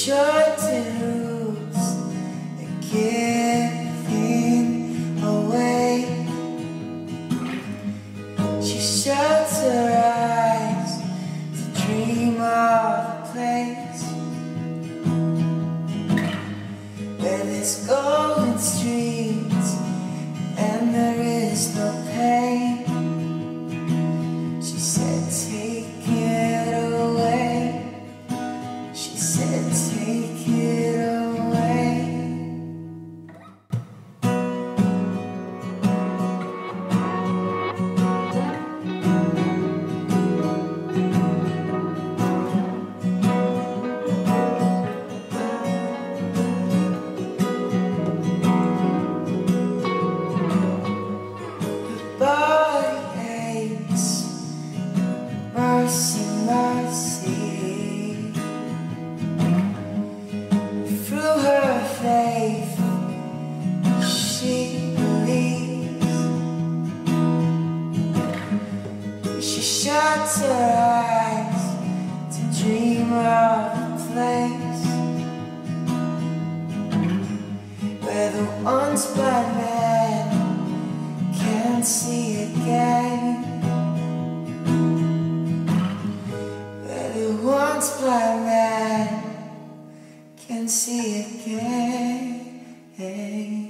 But your dues are giving away. She shuts her eyes to dream of a place where there's golden streets and there is no pain. She said, take it away. She said, take it away. Mercy, mercy, through her faith she believes. She shuts her eyes to dream of a place where the once blind man can see again. Once blind man can see again.